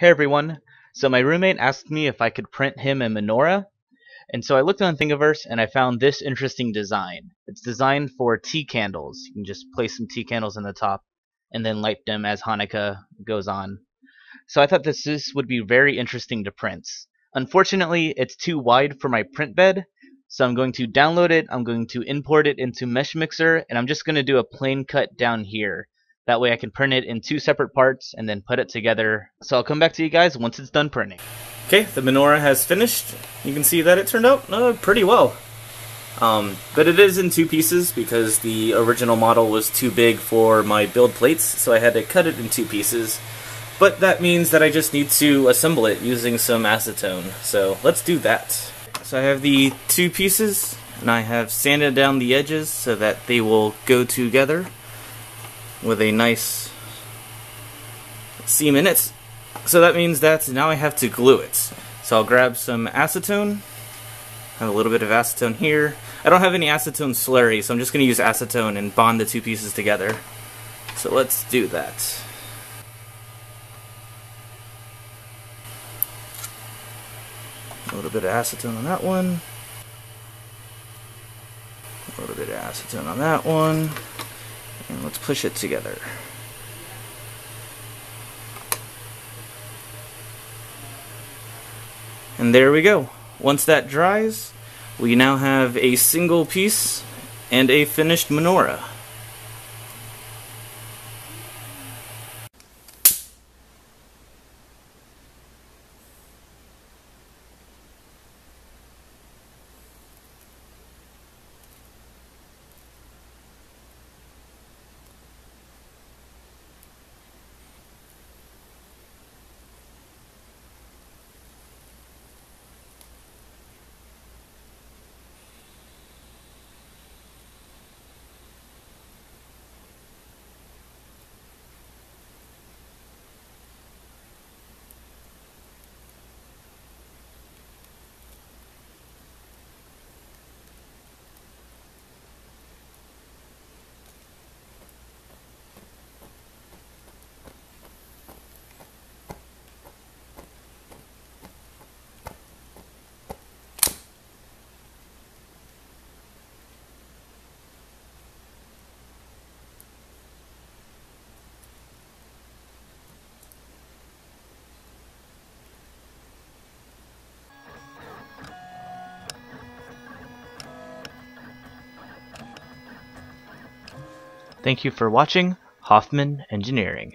Hey everyone, so my roommate asked me if I could print him a menorah, and so I looked on Thingiverse and I found this interesting design. It's designed for tea candles. You can just place some tea candles in the top and then light them as Hanukkah goes on. So I thought this would be very interesting to print. Unfortunately, it's too wide for my print bed, so I'm going to download it, I'm going to import it into MeshMixer, and I'm just going to do a plain cut down here. That way I can print it in two separate parts and then put it together. So I'll come back to you guys once it's done printing. Okay, the menorah has finished. You can see that it turned out pretty well. But it is in two pieces because the original model was too big for my build plates, so I had to cut it in two pieces. But that means that I just need to assemble it using some acetone. So let's do that. So I have the two pieces and I have sanded down the edges so that they will go together with a nice seam in it. So that means that now I have to glue it. So I'll grab some acetone. I have a little bit of acetone here. I don't have any acetone slurry, so I'm just going to use acetone and bond the two pieces together. So let's do that. A little bit of acetone on that one. A little bit of acetone on that one. And let's push it together. And there we go. Once that dries, we now have a single piece and a finished menorah. Thank you for watching Hoffman Engineering.